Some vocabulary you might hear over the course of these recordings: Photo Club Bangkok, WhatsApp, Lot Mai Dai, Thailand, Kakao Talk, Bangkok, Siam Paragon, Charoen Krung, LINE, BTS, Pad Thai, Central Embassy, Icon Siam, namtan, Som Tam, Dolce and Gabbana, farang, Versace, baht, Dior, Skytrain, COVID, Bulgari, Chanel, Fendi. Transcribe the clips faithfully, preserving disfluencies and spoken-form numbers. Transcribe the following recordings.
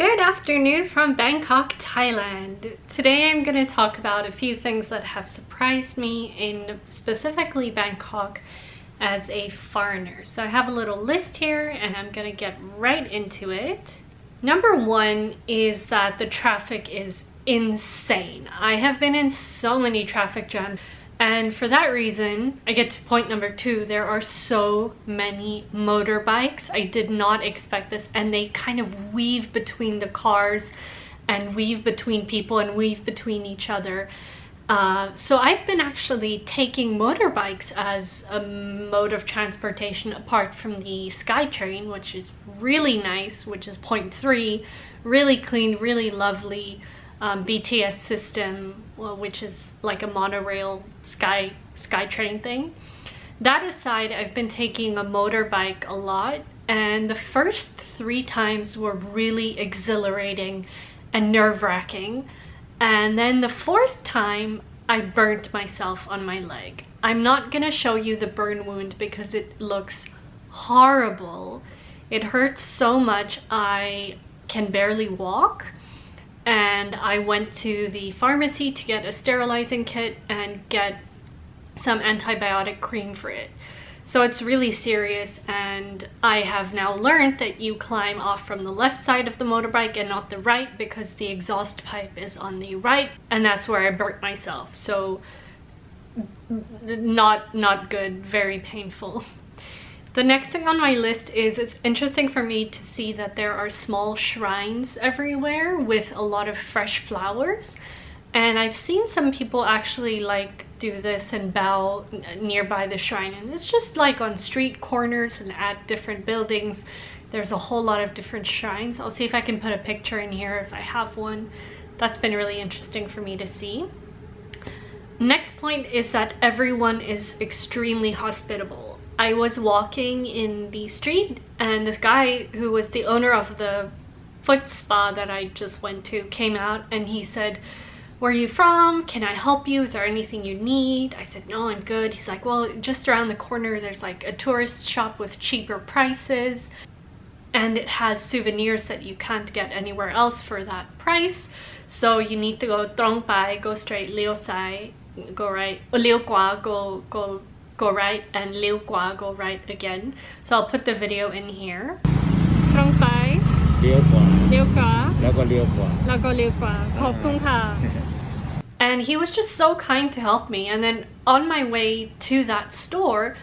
Good afternoon from Bangkok, Thailand. Today I'm going to talk about a few things that have surprised me in specifically Bangkok as a foreigner. So I have a little list here and I'm going to get right into it. Number one is that the traffic is insane. I have been in so many traffic jams, and for that reason, I get to point number two. There are so many motorbikes. I did not expect this, and they kind of weave between the cars and weave between people and weave between each other. Uh, so I've been actually taking motorbikes as a mode of transportation apart from the Skytrain, which is really nice, which is point three, really clean, really lovely. Um, B T S system, well, which is like a monorail sky Skytrain thing. That aside, I've been taking a motorbike a lot, and the first three times were really exhilarating and nerve-wracking, and then the fourth time I burnt myself on my leg. I'm not gonna show you the burn wound because it looks horrible. It hurts so much I can barely walk. And I went to the pharmacy to get a sterilizing kit and get some antibiotic cream for it. So it's really serious, and I have now learned that you climb off from the left side of the motorbike and not the right because the exhaust pipe is on the right, and that's where I burnt myself. So not not good, very painful. The next thing on my list is it's interesting for me to see that there are small shrines everywhere with a lot of fresh flowers, and I've seen some people actually like do this and bow nearby the shrine, and it's just like on street corners and at different buildings. There's a whole lot of different shrines. I'll see if I can put a picture in here if I have one. That's been really interesting for me to see. Next point is that everyone is extremely hospitable. I was walking in the street, and this guy who was the owner of the foot spa that I just went to came out, and he said, "Where are you from? Can I help you? Is there anything you need?" I said, "No, I'm good." He's like, "Well, just around the corner there's like a tourist shop with cheaper prices, and it has souvenirs that you can't get anywhere else for that price. So you need to go Trong Pai, go straight, Leo Sai, go right, Leo Kwa, go, go, go right, and Liu Gua, go right again." So I'll put the video in here. Trong Pai, Liu Gua, Liu Gua, Lago Liu Gua, Lago Liu Gua, Khop Kung Ha. And he was just so kind to help me. And then on my way to that store,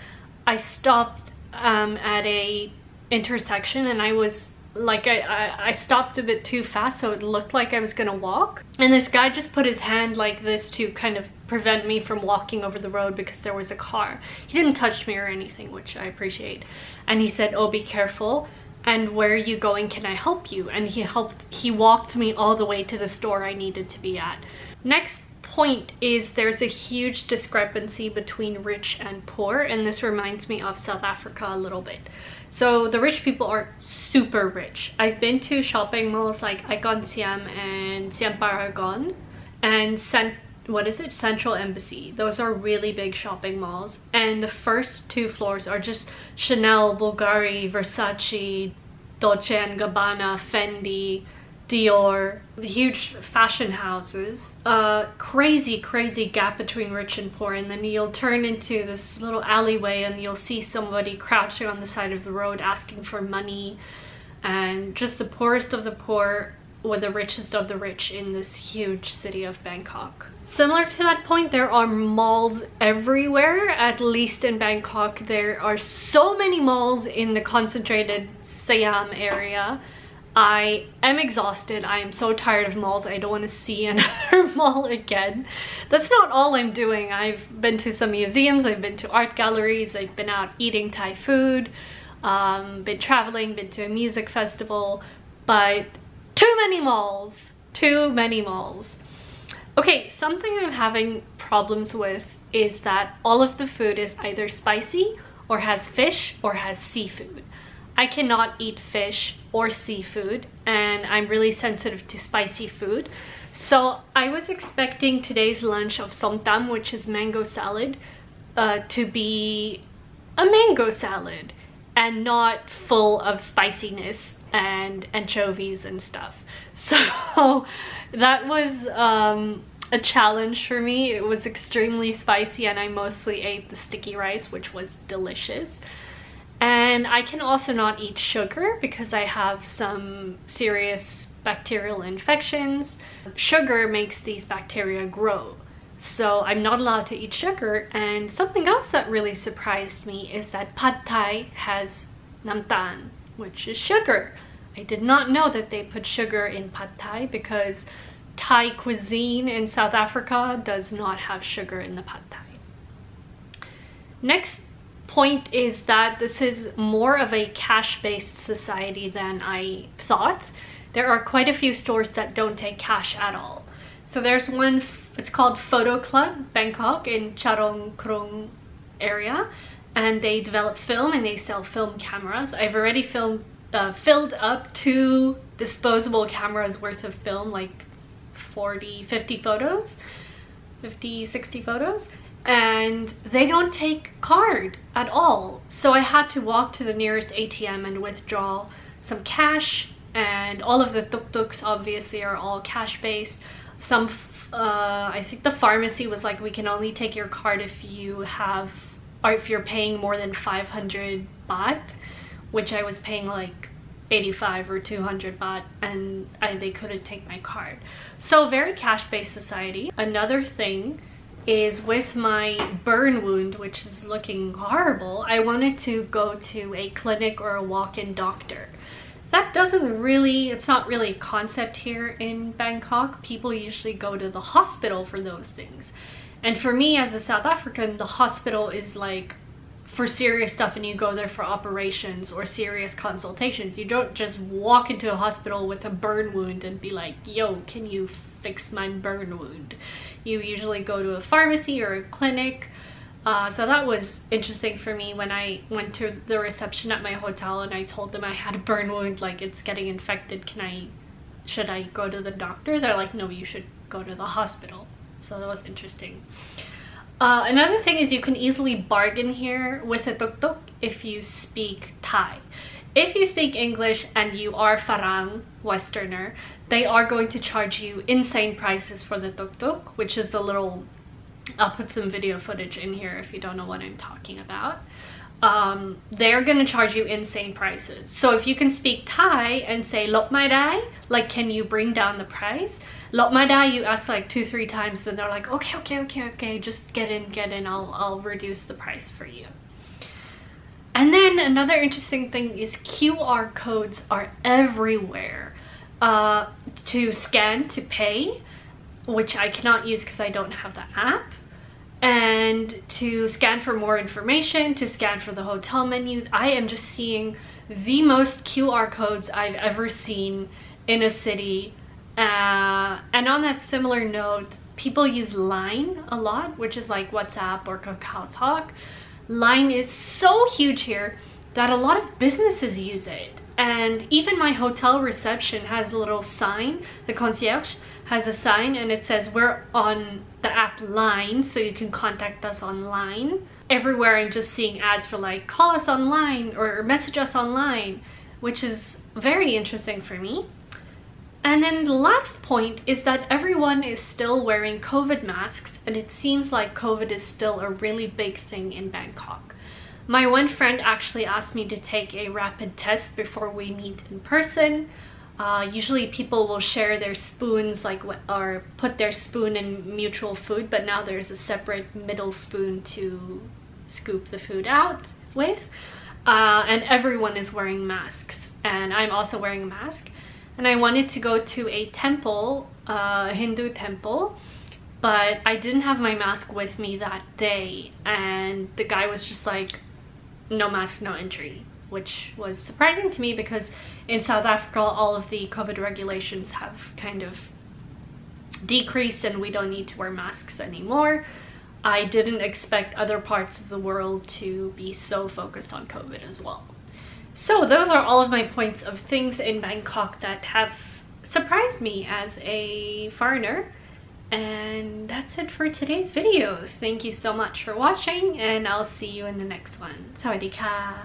I stopped um, at a intersection, and I was like, I, I, I stopped a bit too fast, so it looked like I was gonna walk. And this guy just put his hand like this to kind of prevent me from walking over the road because there was a car. He didn't touch me or anything, which I appreciate. And he said, "Oh, be careful. And where are you going? Can I help you?" And he helped, he walked me all the way to the store I needed to be at. Next point is there's a huge discrepancy between rich and poor, and this reminds me of South Africa a little bit. So the rich people are super rich. I've been to shopping malls like Icon Siam and Siam Paragon and Cent what is it? Central Embassy. Those are really big shopping malls, and the first two floors are just Chanel, Bulgari, Versace, Dolce and Gabbana, Fendi, Dior, huge fashion houses. Uh, crazy, crazy gap between rich and poor, and then you'll turn into this little alleyway and you'll see somebody crouching on the side of the road asking for money, and just the poorest of the poor were the richest of the rich in this huge city of Bangkok. Similar to that point, there are malls everywhere. At least in Bangkok, there are so many malls in the concentrated Siam area. I am exhausted. I am so tired of malls. I don't want to see another mall again. That's not all I'm doing. I've been to some museums, I've been to art galleries, I've been out eating Thai food, um, been traveling, been to a music festival, but too many malls, too many malls. Okay, something I'm having problems with is that all of the food is either spicy or has fish or has seafood. I cannot eat fish or seafood, and I'm really sensitive to spicy food. So I was expecting today's lunch of Som Tam, which is mango salad, uh, to be a mango salad and not full of spiciness. and anchovies and stuff. So that was um, a challenge for me. It was extremely spicy and I mostly ate the sticky rice, which was delicious. And I can also not eat sugar because I have some serious bacterial infections. Sugar makes these bacteria grow. So I'm not allowed to eat sugar. And something else that really surprised me is that Pad Thai has namtan, which is sugar. I did not know that they put sugar in Pad Thai because Thai cuisine in South Africa does not have sugar in the Pad Thai. Next point is that this is more of a cash-based society than I thought. There are quite a few stores that don't take cash at all. So there's one, it's called Photo Club Bangkok in Charoen Krung area, and they develop film and they sell film cameras. I've already filmed, uh, filled up two disposable cameras worth of film, like forty, fifty photos, fifty, sixty photos, and they don't take card at all. So I had to walk to the nearest A T M and withdraw some cash, and all of the tuk-tuks obviously are all cash-based. Some, uh, I think the pharmacy was like, we can only take your card if you have, or if you're paying more than five hundred baht, which I was paying like eighty-five or two hundred baht, and I, they couldn't take my card. So very cash-based society. Another thing is with my burn wound, which is looking horrible, I wanted to go to a clinic or a walk-in doctor. That doesn't really, it's not really a concept here in Bangkok. People usually go to the hospital for those things. And for me as a South African, the hospital is like for serious stuff, and you go there for operations or serious consultations. You don't just walk into a hospital with a burn wound and be like, yo, can you fix my burn wound? You usually go to a pharmacy or a clinic. Uh, so that was interesting for me when I went to the reception at my hotel and I told them I had a burn wound, like it's getting infected, can I, should I go to the doctor? They're like, no, you should go to the hospital. So that was interesting. Uh, another thing is you can easily bargain here with a tuk-tuk if you speak Thai. If you speak English and you are Farang, Westerner, they are going to charge you insane prices for the tuk-tuk, which is the little, I'll put some video footage in here if you don't know what I'm talking about. Um, they're gonna charge you insane prices. So if you can speak Thai and say "Lot Mai Dai," like can you bring down the price? "Lot Mai Dai," you ask like two, three times, then they're like, okay, okay, okay, okay, just get in, get in, I'll, I'll reduce the price for you. And then another interesting thing is Q R codes are everywhere uh, to scan to pay, which I cannot use because I don't have the app, and to scan for more information, to scan for the hotel menu. I am just seeing the most Q R codes I've ever seen in a city. Uh, and on that similar note, people use LINE a lot, which is like WhatsApp or Kakao Talk. LINE is so huge here that a lot of businesses use it. And even my hotel reception has a little sign, the concierge has a sign, and it says we're on the app LINE, so you can contact us online. Everywhere I'm just seeing ads for like call us online or message us online, which is very interesting for me. And then the last point is that everyone is still wearing COVID masks, and it seems like COVID is still a really big thing in Bangkok. My one friend actually asked me to take a rapid test before we meet in person. Uh, usually people will share their spoons, like, or put their spoon in mutual food, but now there's a separate middle spoon to scoop the food out with. Uh, and everyone is wearing masks, and I'm also wearing a mask. And I wanted to go to a temple, uh, a Hindu temple, but I didn't have my mask with me that day, and the guy was just like, no mask, no entry, which was surprising to me because in South Africa, all of the COVID regulations have kind of decreased and we don't need to wear masks anymore. I didn't expect other parts of the world to be so focused on COVID as well. So those are all of my points of things in Bangkok that have surprised me as a foreigner. And that's it for today's video. Thank you so much for watching, and I'll see you in the next one. Sawadee ka!